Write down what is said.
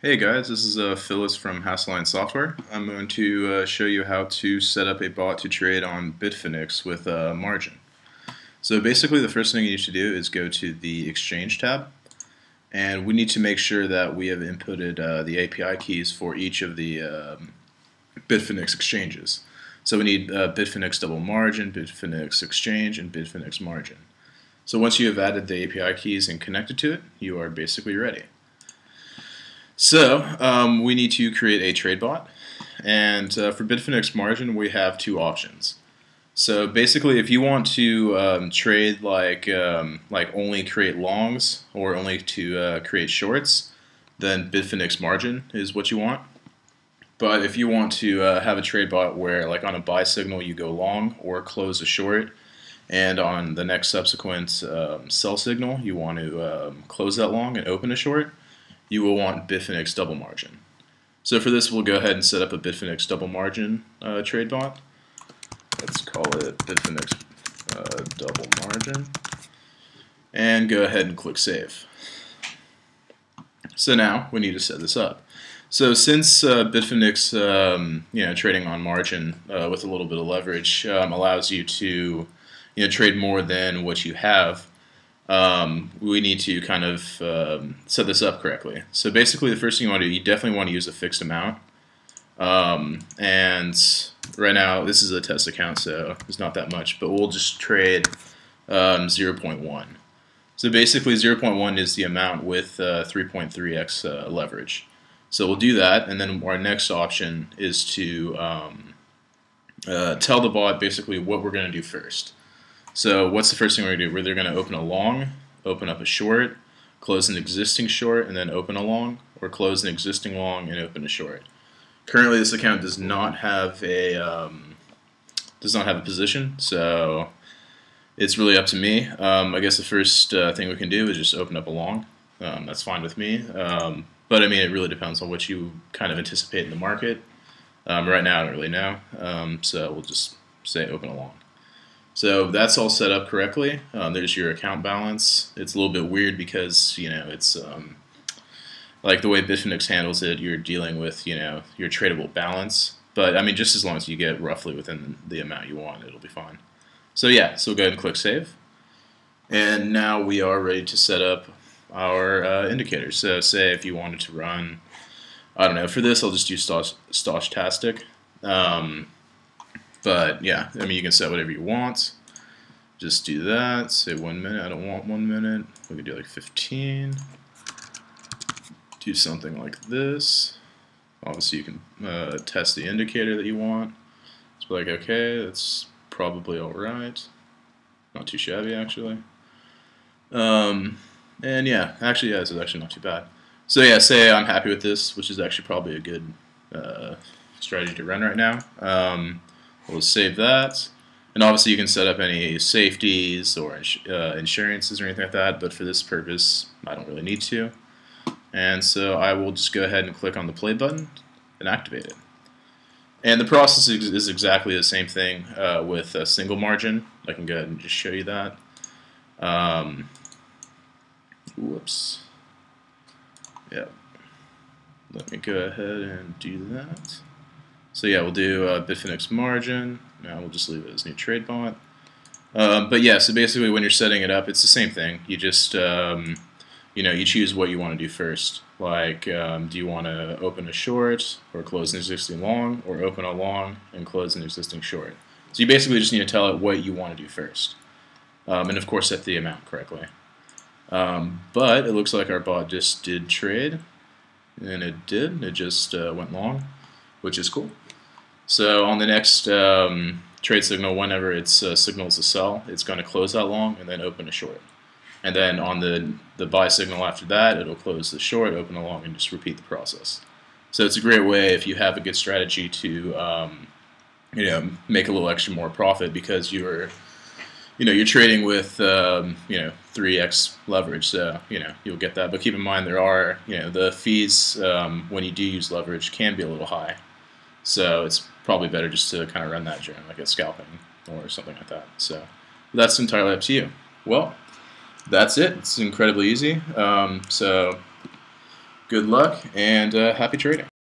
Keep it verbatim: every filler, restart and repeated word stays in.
Hey guys, this is uh, Phyllis from Haasonline Software. I'm going to uh, show you how to set up a bot to trade on Bitfinex with a uh, margin. So basically the first thing you need to do is go to the Exchange tab, and we need to make sure that we have inputted uh, the A P I keys for each of the um, Bitfinex exchanges. So we need uh, Bitfinex double margin, Bitfinex exchange, and Bitfinex margin. So once you have added the A P I keys and connected to it, you are basically ready. So um, we need to create a trade bot, and uh, for Bitfinex margin we have two options. So basically, if you want to um, trade like um, like only create longs or only to uh, create shorts, then Bitfinex margin is what you want. But if you want to uh, have a trade bot where, like, on a buy signal you go long or close a short, and on the next subsequent um, sell signal you want to um, close that long and open a short, you will want Bitfinex double margin. So for this, we'll go ahead and set up a Bitfinex double margin uh, trade bot. Let's call it Bitfinex uh, double margin, and go ahead and click save. So now we need to set this up. So since uh, Bitfinex, um, you know, trading on margin uh, with a little bit of leverage um, allows you to, you know, trade more than what you have, Um, we need to kind of um, set this up correctly. So basically, the first thing you want to do, you definitely want to use a fixed amount. Um, and right now, this is a test account, so it's not that much, but we'll just trade um, zero point one. So basically, zero point one is the amount with three point three x uh, uh, leverage. So we'll do that, and then our next option is to um, uh, tell the bot basically what we're going to do first. So what's the first thing we're going to do? We're either going to open a long, open up a short, close an existing short, and then open a long, or close an existing long and open a short. Currently, this account does not have a um, does not have a position, so it's really up to me. Um, I guess the first uh, thing we can do is just open up a long. Um, that's fine with me, um, but I mean, it really depends on what you kind of anticipate in the market. Um, right now, I don't really know, um, so we'll just say open a long. So that's all set up correctly. Um, there's your account balance. It's a little bit weird because, you know, it's um, like the way Bitfinex handles it, you're dealing with, you know, your tradable balance. But I mean, just as long as you get roughly within the amount you want, it'll be fine. So yeah, so we'll go ahead and click save. And now we are ready to set up our uh, indicators. So say if you wanted to run, I don't know, for this I'll just do Stochtastic. Um, But yeah, I mean, you can set whatever you want. Just do that. Say one minute. I don't want one minute. We could do like fifteen. Do something like this. Obviously, you can uh, test the indicator that you want. It's like, okay, that's probably all right. Not too shabby, actually. Um, and yeah, actually, yeah, this is actually not too bad. So yeah, say I'm happy with this, which is actually probably a good uh, strategy to run right now. Um, We'll save that, and obviously you can set up any safeties or ins uh, insurances or anything like that, but for this purpose I don't really need to, and so I will just go ahead and click on the play button and activate it. And the process is exactly the same thing uh, with a single margin. I can go ahead and just show you that. Um, whoops. Yeah. Let me go ahead and do that. So yeah, we'll do uh, Bitfinex margin. Now we'll just leave it as new trade bot. Um, but yeah, so basically when you're setting it up, it's the same thing. You just, um, you know, you choose what you want to do first. Like, um, do you want to open a short or close an existing long, or open a long and close an existing short? So you basically just need to tell it what you want to do first. Um, and of course, set the amount correctly. Um, but it looks like our bot just did trade, and it did. It just uh, went long, which is cool. So on the next um, trade signal, whenever it's uh, signals a sell, it's going to close that long and then open a short. And then on the, the buy signal after that, it'll close the short, open a long, and just repeat the process. So it's a great way, if you have a good strategy, to um, you know, make a little extra more profit, because you're you know you're trading with um, you know three x leverage, so you know you'll get that. But keep in mind, there are you know the fees um, when you do use leverage can be a little high. So it's probably better just to kind of run that during like a scalping or something like that. So that's entirely up to you. Well, that's it. It's incredibly easy. Um, so Good luck and uh, happy trading.